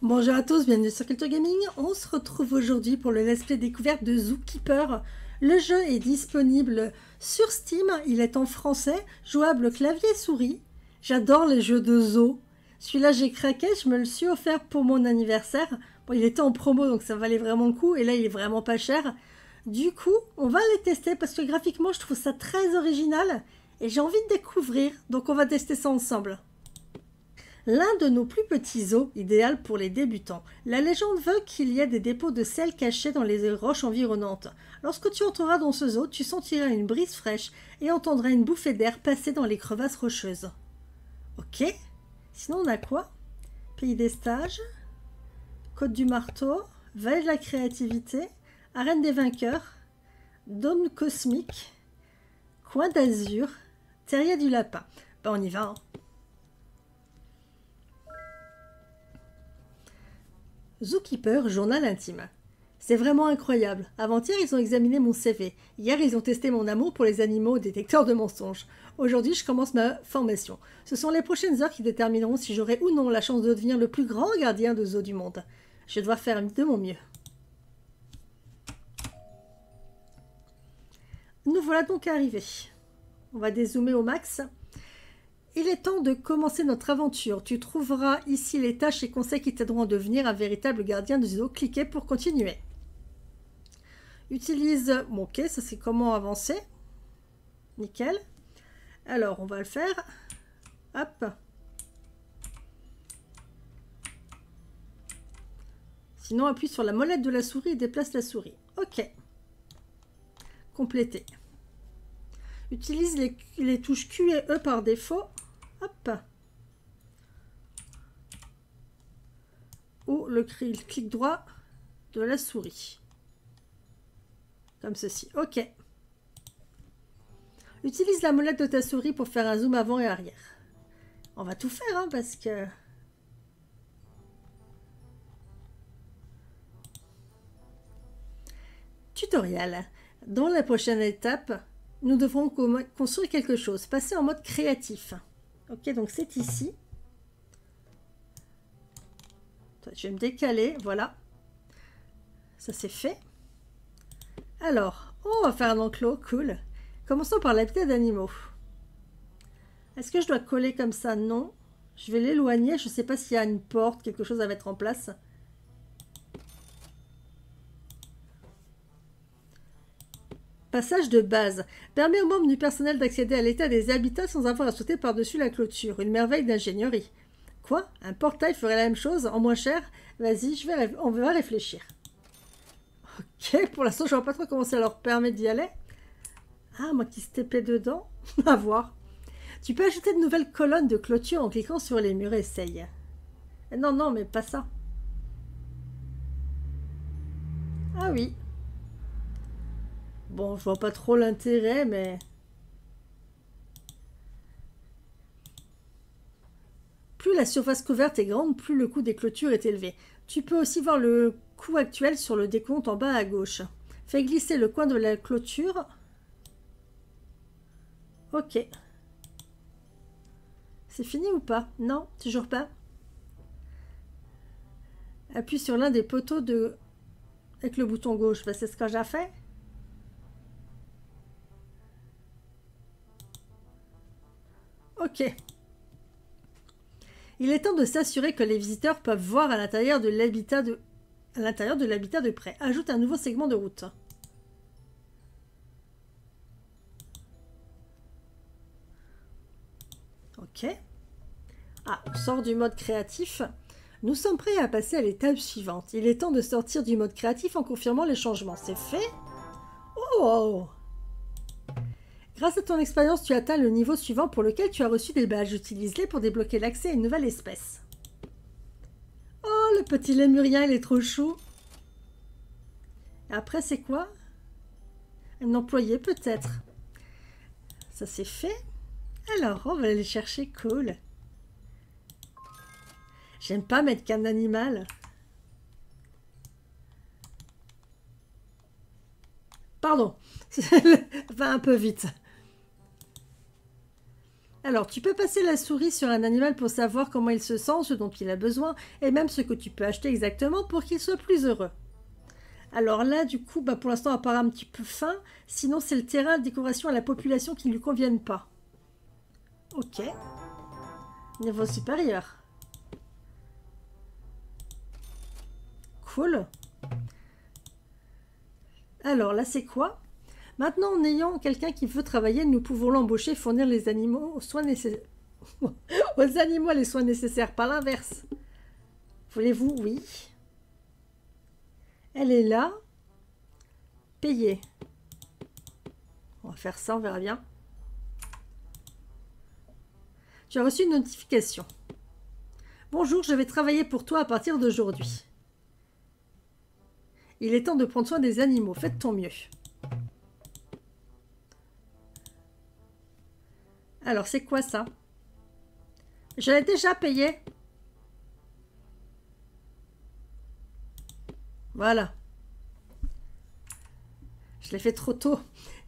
Bonjour à tous, bienvenue sur Kulture Gaming. On se retrouve aujourd'hui pour le let's play découverte de Zookeeper. Le jeu est disponible sur Steam, il est en français, jouable clavier et souris. J'adore les jeux de zoo. Celui-là j'ai craqué, je me le suis offert pour mon anniversaire. Bon, il était en promo donc ça valait vraiment le coup et là il est vraiment pas cher. Du coup, on va les tester parce que graphiquement je trouve ça très original et j'ai envie de découvrir, donc on va tester ça ensemble. L'un de nos plus petits zoos, idéal pour les débutants. La légende veut qu'il y ait des dépôts de sel cachés dans les roches environnantes. Lorsque tu entreras dans ce zoo, tu sentiras une brise fraîche et entendras une bouffée d'air passer dans les crevasses rocheuses. Ok. Sinon, on a quoi? Pays des stages, Côte du marteau, Vallée de la créativité, Arène des vainqueurs, Dôme cosmique, Coin d'azur, Terrier du lapin. Ben, on y va, hein. Zookeeper, journal intime. C'est vraiment incroyable. Avant-hier, ils ont examiné mon CV. Hier, ils ont testé mon amour pour les animaux au détecteur de mensonges. Aujourd'hui, je commence ma formation. Ce sont les prochaines heures qui détermineront si j'aurai ou non la chance de devenir le plus grand gardien de zoo du monde. Je dois faire de mon mieux. Nous voilà donc arrivés. On va dézoomer au max. Il est temps de commencer notre aventure. Tu trouveras ici les tâches et conseils qui t'aideront à devenir un véritable gardien de zoo. Cliquez pour continuer. Utilise mon quai, ça c'est comment avancer. Nickel. Alors, on va le faire. Hop. Sinon, appuie sur la molette de la souris et déplace la souris. Ok. Compléter. Utilise les touches Q et E par défaut. Hop. Ou le clic droit de la souris. Comme ceci. Ok. Utilise la molette de ta souris pour faire un zoom avant et arrière. On va tout faire, hein, parce que... Tutoriel. Dans la prochaine étape, nous devrons construire quelque chose. Passer en mode créatif. Ok, donc c'est ici. Je vais me décaler, voilà. Ça c'est fait. Alors, on va faire un enclos, cool. Commençons par l'habitat d'animaux. Est-ce que je dois coller comme ça? Non. Je vais l'éloigner, je ne sais pas s'il y a une porte, quelque chose à mettre en place. Passage de base. Permet aux membres du personnel d'accéder à l'état des habitats sans avoir à sauter par-dessus la clôture. Une merveille d'ingénierie. Quoi? Un portail ferait la même chose en moins cher? Vas-y, on va réfléchir. Ok, pour l'instant, je ne vois pas trop comment ça leur permet d'y aller. Ah, moi qui se tapais dedans. À voir. Tu peux ajouter de nouvelles colonnes de clôture en cliquant sur les murs. Essaye. Non, non, mais pas ça. Ah oui. Bon, je vois pas trop l'intérêt, mais... Plus la surface couverte est grande, plus le coût des clôtures est élevé. Tu peux aussi voir le coût actuel sur le décompte en bas à gauche. Fais glisser le coin de la clôture. Ok. C'est fini ou pas? Non, toujours pas. Appuie sur l'un des poteaux de... avec le bouton gauche. Ben, c'est ce que j'ai fait. Ok. Il est temps de s'assurer que les visiteurs peuvent voir à l'intérieur de l'habitat de près. Ajoute un nouveau segment de route. Ok. Ah, on sort du mode créatif. Nous sommes prêts à passer à l'étape suivante. Il est temps de sortir du mode créatif en confirmant les changements. C'est fait. Oh! Grâce à ton expérience, tu atteins le niveau suivant pour lequel tu as reçu des badges. Utilise-les pour débloquer l'accès à une nouvelle espèce. Oh, le petit lémurien, il est trop chou. Et après, c'est quoi? Un employé, peut-être. Ça, c'est fait. Alors, on va aller chercher. Cool. J'aime pas mettre qu'un animal. Pardon. Va un peu vite. Alors, tu peux passer la souris sur un animal pour savoir comment il se sent, ce dont il a besoin, et même ce que tu peux acheter exactement pour qu'il soit plus heureux. Alors là, du coup, pour l'instant, à part un petit peu faim, sinon c'est le terrain de décoration à la population qui ne lui conviennent pas. Ok. Niveau supérieur. Cool. Alors là, c'est quoi? Maintenant, en ayant quelqu'un qui veut travailler, nous pouvons l'embaucher et fournir les animaux aux soins nécessaires. Aux animaux les soins nécessaires, pas l'inverse. Voulez-vous? Oui. Elle est là. Payée. On va faire ça, on verra bien. Tu as reçu une notification. Bonjour, je vais travailler pour toi à partir d'aujourd'hui. Il est temps de prendre soin des animaux, faites de ton mieux. Alors, c'est quoi ça? Je l'ai déjà payé. Voilà. Je l'ai fait trop tôt.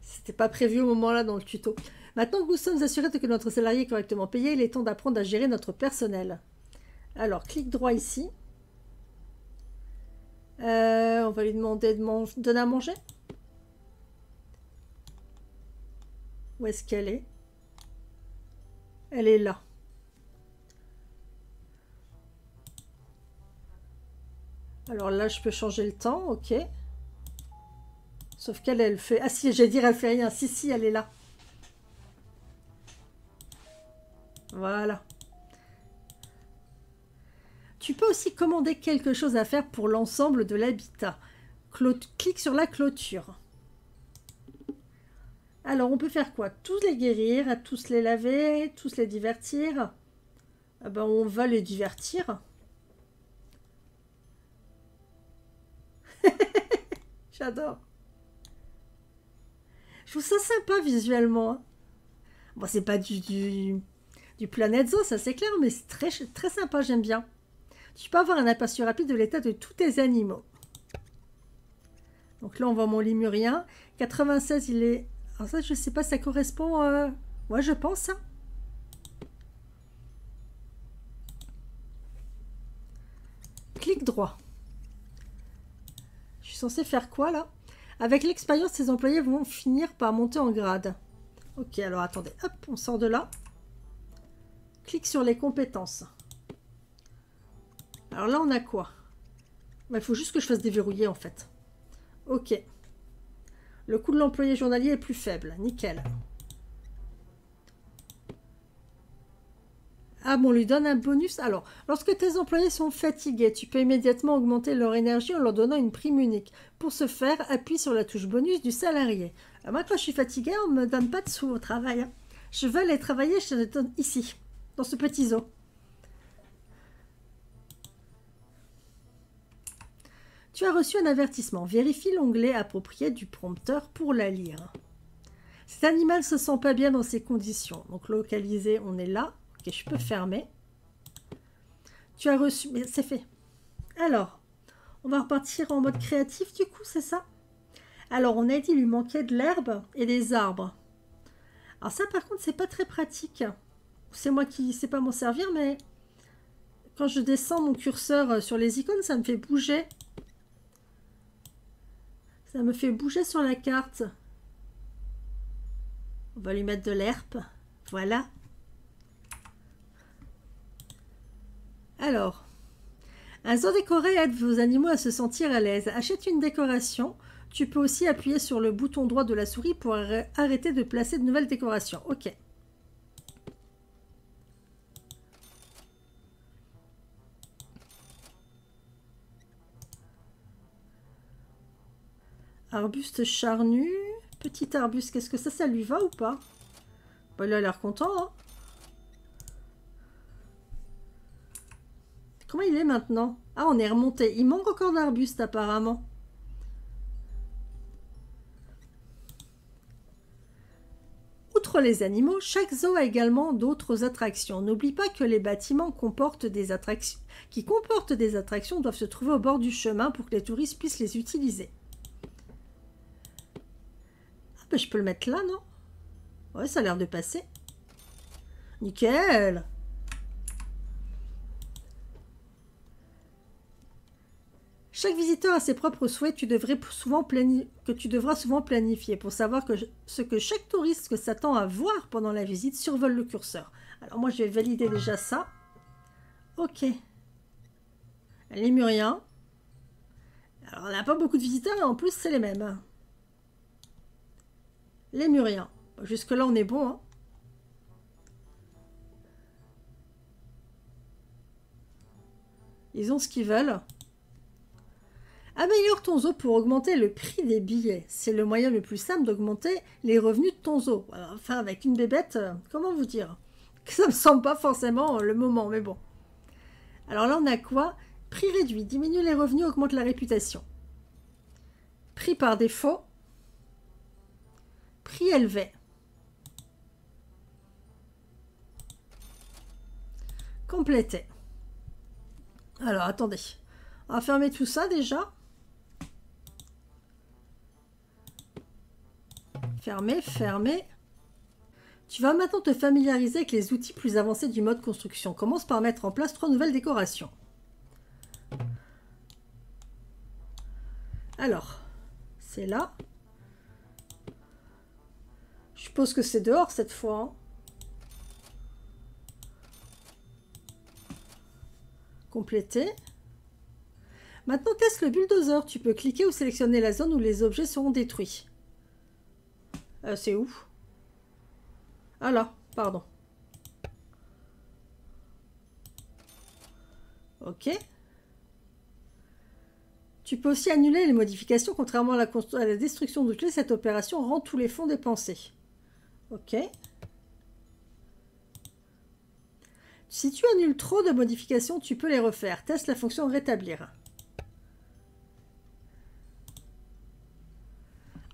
C'était pas prévu au moment-là dans le tuto. Maintenant que nous sommes assurés que notre salarié est correctement payé, il est temps d'apprendre à gérer notre personnel. Alors, clic droit ici. On va lui demander de donner à manger. Où est-ce qu'elle est? Elle est là. Alors là, je peux changer le temps, ok. Sauf qu'elle fait... Ah si, j'ai dit, elle fait rien. Si, si, elle est là. Voilà. Tu peux aussi commander quelque chose à faire pour l'ensemble de l'habitat. Clique sur la clôture. Alors, on peut faire quoi? Tous les guérir, tous les laver, tous les divertir. Ah ben, on va les divertir. J'adore. Je trouve ça sympa visuellement. Bon, c'est pas du Planet Zoo, ça c'est clair, mais c'est très, très sympa, j'aime bien. Tu peux avoir un aperçu rapide de l'état de tous tes animaux. Donc là, on voit mon limurien. 96, il est... Alors ça, je sais pas, ça correspond... Ouais, je pense. Hein. Clic droit. Je suis censée faire quoi, là? Avec l'expérience, ces employés vont finir par monter en grade. Ok, alors attendez. Hop, on sort de là. Clique sur les compétences. Alors là, on a quoi? Il faut juste que je fasse déverrouiller, en fait. Ok. Le coût de l'employé journalier est plus faible. Nickel. Ah bon, on lui donne un bonus. Alors, lorsque tes employés sont fatigués, tu peux immédiatement augmenter leur énergie en leur donnant une prime unique. Pour ce faire, appuie sur la touche bonus du salarié. Alors moi, quand je suis fatiguée, on ne me donne pas de sous au travail. Hein. Je veux aller travailler, je te donne ici, dans ce petit zoo. Tu as reçu un avertissement. Vérifie l'onglet approprié du prompteur pour la lire. Cet animal ne se sent pas bien dans ces conditions. Donc localisé, on est là. Ok, je peux fermer. Tu as reçu... Mais c'est fait. Alors, on va repartir en mode créatif du coup, c'est ça? Alors, on a dit qu'il lui manquait de l'herbe et des arbres. Alors ça, par contre, c'est pas très pratique. C'est moi qui ne sais pas m'en servir, mais... Quand je descends mon curseur sur les icônes, ça me fait bouger. Ça me fait bouger sur la carte. On va lui mettre de l'herbe. Voilà. Alors, un zoo décoré aide vos animaux à se sentir à l'aise. Achète une décoration. Tu peux aussi appuyer sur le bouton droit de la souris pour arrêter de placer de nouvelles décorations. Ok. Arbuste charnu, petit arbuste, qu'est-ce que ça, ça lui va ou pas? Bah, il a l'air content, hein. Comment il est maintenant? Ah, on est remonté. Il manque encore d'arbustes, apparemment. Outre les animaux, chaque zoo a également d'autres attractions. N'oublie pas que les bâtiments qui comportent des attractions doivent se trouver au bord du chemin pour que les touristes puissent les utiliser. Je peux le mettre là, non? Ouais, ça a l'air de passer. Nickel. Chaque visiteur a ses propres souhaits que tu devras souvent planifier pour savoir ce que chaque touriste que s'attend à voir pendant la visite survole le curseur. Alors moi, je vais valider déjà ça. Ok. Lémurien. Alors, on n'a pas beaucoup de visiteurs, et en plus, c'est les mêmes. Lémurien. Jusque-là, on est bon, hein. Ils ont ce qu'ils veulent. Améliore ton zoo pour augmenter le prix des billets. C'est le moyen le plus simple d'augmenter les revenus de ton zoo. Enfin, avec une bébête, comment vous dire? Ça me semble pas forcément le moment, mais bon. Alors là, on a quoi? Prix réduit, diminue les revenus, augmente la réputation. Prix par défaut. Prix élevé. Compléter. Alors, attendez. On va fermer tout ça déjà. Fermer, fermer. Tu vas maintenant te familiariser avec les outils plus avancés du mode construction. Commence par mettre en place 3 nouvelles décorations. Alors, c'est là. Je suppose que c'est dehors cette fois. Hein. Compléter. Maintenant, teste le bulldozer. Tu peux cliquer ou sélectionner la zone où les objets seront détruits. C'est où? Ah là, pardon. Ok. Tu peux aussi annuler les modifications. Contrairement à la destruction de clés, cette opération rend tous les fonds dépensés. Ok. Si tu annules trop de modifications, tu peux les refaire. Teste la fonction rétablir.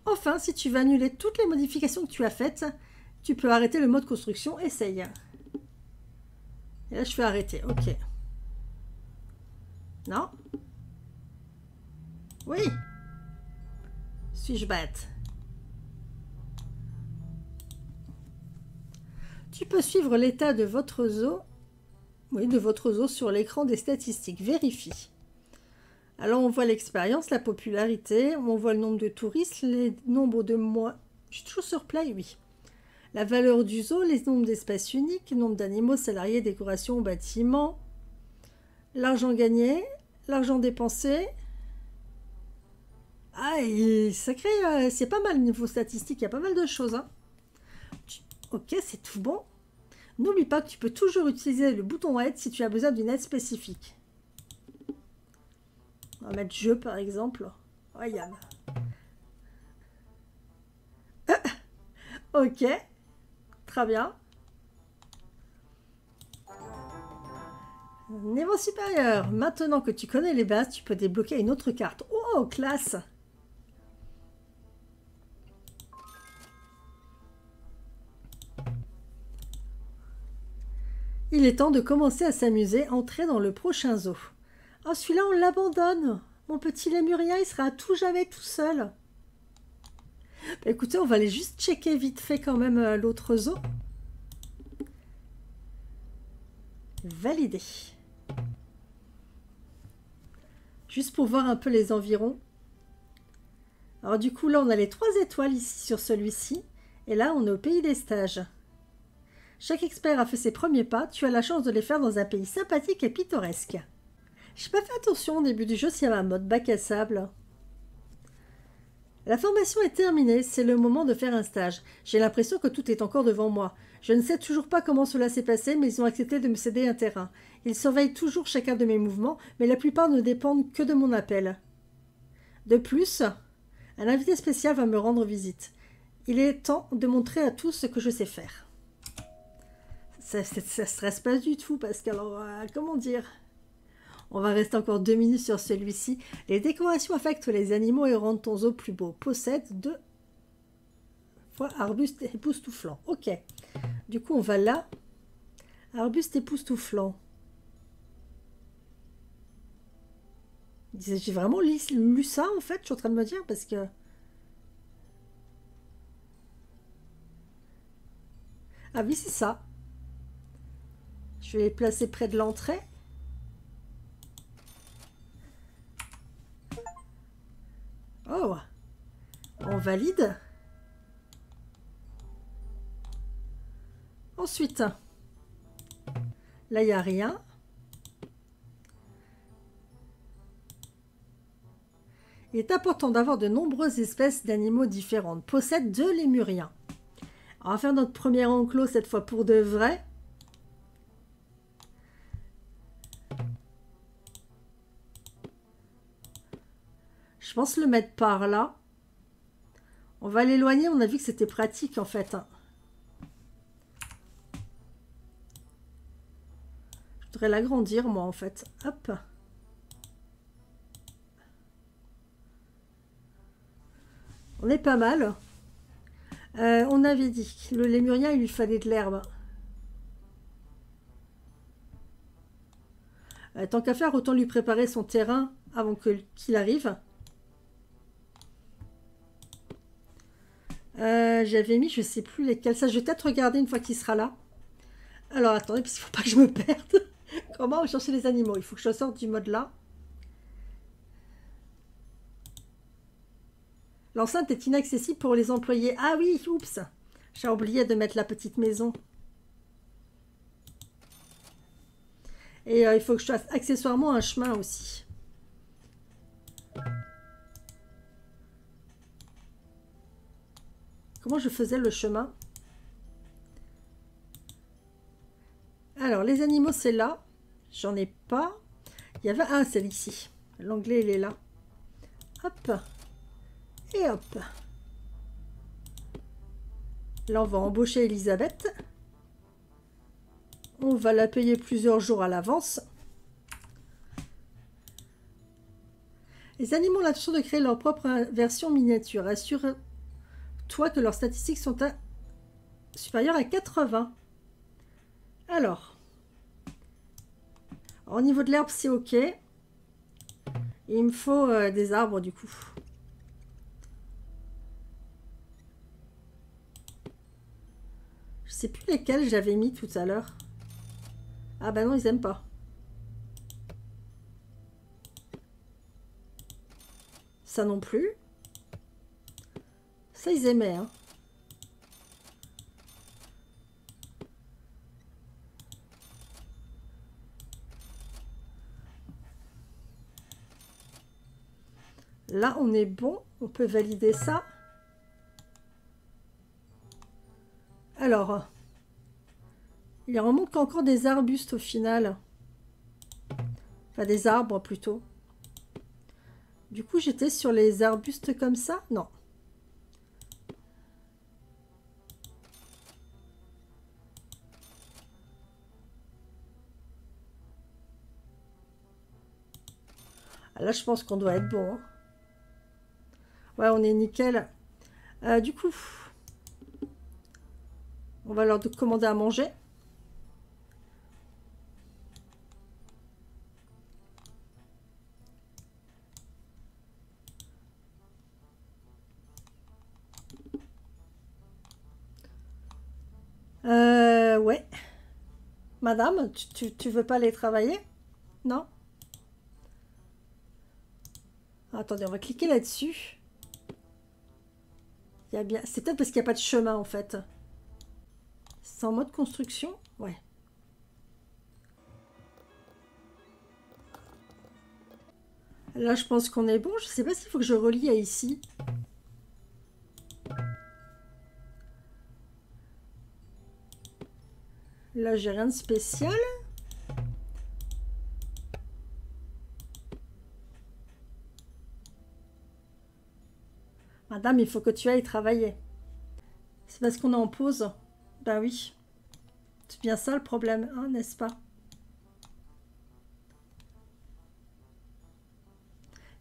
Enfin, si tu veux annuler toutes les modifications que tu as faites, tu peux arrêter le mode construction. Essaye. Et là, je fais arrêter. Ok. Non? Oui? Suis-je bête? Tu peux suivre l'état de votre zoo. Oui, de votre zoo sur l'écran des statistiques. Vérifie. Alors, on voit l'expérience, la popularité, on voit le nombre de touristes, les nombres de mois. Je suis toujours sur Play, oui. La valeur du zoo, les nombres d'espèces uniques, nombre d'animaux, salariés, décorations, bâtiments, l'argent gagné, l'argent dépensé. Ah, et sacré, c'est pas mal niveau statistique, il y a pas mal de choses. Hein. Ok, c'est tout bon. N'oublie pas que tu peux toujours utiliser le bouton aide si tu as besoin d'une aide spécifique. On va mettre jeu par exemple. Regarde. Ok. Très bien. Niveau supérieur. Maintenant que tu connais les bases, tu peux débloquer une autre carte. Oh, classe! Il est temps de commencer à s'amuser, entrer dans le prochain zoo. Oh, celui-là, on l'abandonne. Mon petit lémurien, il sera à tout jamais tout seul. Bah, écoutez, on va aller juste checker vite fait quand même l'autre zoo. Valider. Juste pour voir un peu les environs. Alors du coup, là, on a les 3 étoiles ici sur celui-ci. Et là, on est au pays des stages. Chaque expert a fait ses premiers pas. Tu as la chance de les faire dans un pays sympathique et pittoresque. J'ai pas fait attention au début du jeu s'il y avait un mode bac à sable. La formation est terminée, c'est le moment de faire un stage. J'ai l'impression que tout est encore devant moi. Je ne sais toujours pas comment cela s'est passé, mais ils ont accepté de me céder un terrain. Ils surveillent toujours chacun de mes mouvements, mais la plupart ne dépendent que de mon appel. De plus, un invité spécial va me rendre visite. Il est temps de montrer à tous ce que je sais faire. Ça ne stresse pas du tout, parce que alors, comment dire ? On va rester encore 2 minutes sur celui-ci. Les décorations affectent les animaux et rendent ton zoo plus beau. Possède 2 fois arbustes époustouflants. Ok. Du coup, on va là. Arbustes époustouflants. J'ai vraiment lu ça, en fait. Je suis en train de me dire, parce que... Ah oui, c'est ça. Je vais les placer près de l'entrée. Oh, on valide. Ensuite, là, il n'y a rien. Il est important d'avoir de nombreuses espèces d'animaux différentes. Possède 2 lémuriens. On va faire notre premier enclos, cette fois pour de vrai. Je pense le mettre par là. On va l'éloigner, on a vu que c'était pratique en fait. Je voudrais l'agrandir moi en fait. Hop. On est pas mal. On avait dit que le lémurien, il lui fallait de l'herbe. Tant qu'à faire, autant lui préparer son terrain avant qu'il arrive. J'avais mis, je sais plus lesquels. Ça, je vais peut-être regarder une fois qu'il sera là. Alors, attendez, parce qu'il ne faut pas que je me perde. Comment rechercher les animaux? Il faut que je sorte du mode là. L'enceinte est inaccessible pour les employés. Ah oui, oups, j'ai oublié de mettre la petite maison. Et il faut que je fasse accessoirement un chemin aussi. Comment je faisais le chemin? Alors, les animaux, c'est là. J'en ai pas. Il y avait un, c'est ici. L'anglais, il est là. Hop. Et hop. Là, on va embaucher Elisabeth. On va la payer plusieurs jours à l'avance. Les animaux ont l'intention de créer leur propre version miniature. Assure-toi que leurs statistiques sont supérieures à 80. Alors, au niveau de l'herbe, c'est OK. Il me faut des arbres, du coup. Je sais plus lesquels j'avais mis tout à l'heure. Ah bah non, ils n'aiment pas. Ça non plus. Ça, ils aimaient. Hein. Là, on est bon. On peut valider ça. Alors, il en manque encore des arbustes au final. Enfin, des arbres plutôt. Du coup, j'étais sur les arbustes comme ça? Non. Là, je pense qu'on doit être bon. Hein. Ouais, on est nickel. Du coup... On va leur commander à manger. Ouais. Madame, tu veux pas aller travailler? Non? Attendez, on va cliquer là-dessus. Il y a bien... C'est peut-être parce qu'il n'y a pas de chemin, en fait. C'est en mode construction? Ouais. Là, je pense qu'on est bon. Je sais pas s'il faut que je relie à ici. Là, j'ai rien de spécial. Madame, il faut que tu ailles travailler. C'est parce qu'on est en pause. Ben oui, c'est bien ça le problème, hein, n'est-ce pas?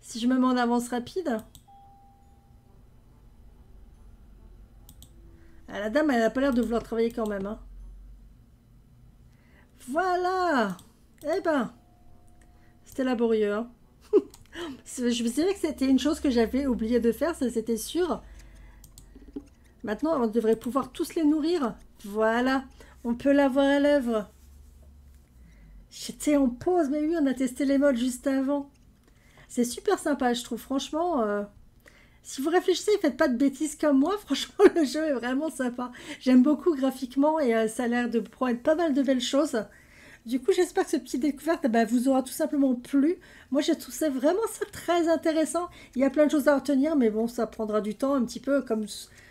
Si je me mets en avance rapide... Ah, la dame, elle n'a pas l'air de vouloir travailler quand même. Hein. Voilà! Eh ben, c'était laborieux. Hein. Je me disais que c'était une chose que j'avais oublié de faire, ça c'était sûr. Maintenant, on devrait pouvoir tous les nourrir. Voilà, on peut la voir à l'œuvre. J'étais en pause, mais oui, on a testé les mods juste avant. C'est super sympa, je trouve. Franchement, si vous réfléchissez, faites pas de bêtises comme moi. Franchement, le jeu est vraiment sympa. J'aime beaucoup graphiquement et ça a l'air de prendre pas mal de belles choses. Du coup, j'espère que cette petite découverte vous aura tout simplement plu. Moi, j'ai trouvé vraiment ça très intéressant. Il y a plein de choses à retenir, mais bon, ça prendra du temps un petit peu. Comme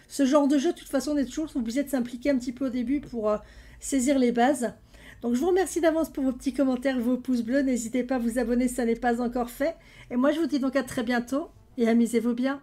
ce genre de jeu, de toute façon, on est toujours obligé de s'impliquer un petit peu au début pour saisir les bases. Donc, je vous remercie d'avance pour vos petits commentaires, vos pouces bleus. N'hésitez pas à vous abonner si ça n'est pas encore fait. Et moi, je vous dis donc à très bientôt et amusez-vous bien.